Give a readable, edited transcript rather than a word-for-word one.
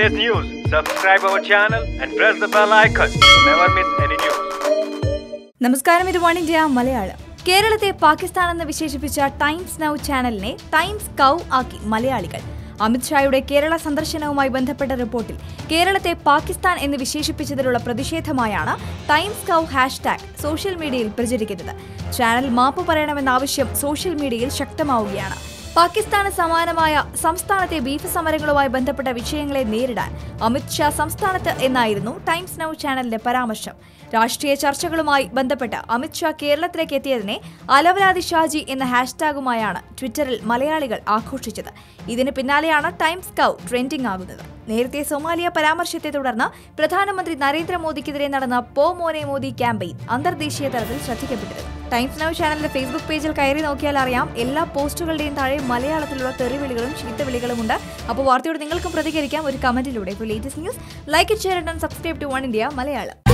latest news, subscribe our channel and press the bell icon. Never miss any news. Namaskaram, idu Oneindia Malayalam. കേരളത്തെ പാകിസ്ഥാൻ എന്ന് വിശേഷിപ്പിച്ച Times Now ചാനലിനെ Times Cow ആക്കി മലയാളികൾ. അമിത്ഷായുടെ കേരള സന്ദർശനവുമായി ബന്ധപ്പെട്ട റിപ്പോർട്ടിൽ കേരളത്തെ പാകിസ്ഥാൻ എന്ന് വിശേഷിപ്പിച്ചതിലുള്ള പ്രതിഷേധമായാണ് ടൈംസ് കൗ ഹാഷ്ടാഗ് സോഷ്യൽ മീഡിയയിൽ പ്രചരിക്കുന്നത്. ചാനൽ മാപ്പ് പറയണമെന്ന ആവശ്യം സോഷ്യൽ മീഡിയയിൽ ശക്തമാവുകയാണ്. പാകിസ്ഥാന് സമാനമായ സംസ്ഥാനത്തെ ബീഫ് സമരങ്ങളുമായി ബന്ധപ്പെട്ട വിഷയങ്ങളെ നേരിടാൻ അമിത്ഷാ സംസ്ഥാനത്ത് എന്നായിരുന്നു ടൈംസ് നൗ ചാനലിന്റെ പരാമർശം. രാഷ്ട്രീയ ചർച്ചകളുമായി ബന്ധപ്പെട്ട് അമിത്ഷാ കേരളത്തിലേക്ക് എത്തിയതിനെ അലവരാതി ഷാജി എന്ന ഹാഷ്ടാഗുമായാണ് ട്വിറ്ററിൽ മലയാളികൾ ആഘോഷിച്ചത്. ഇതിന് പിന്നാലെയാണ് ടൈംസ് കൗ ട്രെൻഡിംഗ് ആകുന്നത്. നേരത്തെ സൊമാലിയ പരാമർശത്തെ തുടർന്ന് പ്രധാനമന്ത്രി നരേന്ദ്രമോദിക്കെതിരെ നടന്ന പോ മോനെ മോദി ക്യാമ്പയിൻ അന്തർദേശീയ തലത്തിൽ ശ്രദ്ധിക്കപ്പെട്ടിരുന്നു. ടൈംസ് നൗ ചാനലിന്റെ ഫേസ്ബുക്ക് പേജിൽ കയറി നോക്കിയാൽ അറിയാം, എല്ലാ പോസ്റ്റുകളുടെയും താഴെ മലയാളത്തിലുള്ള തെറിവിളികളും ചീത്തവിളികളുമുണ്ട്. അപ്പോൾ വാർത്തയോട് നിങ്ങൾക്കും പ്രതികരിക്കാം ഒരു കമന്റിലൂടെ. ഇപ്പോൾ latest news like, share and subscribe to One India Malayalam.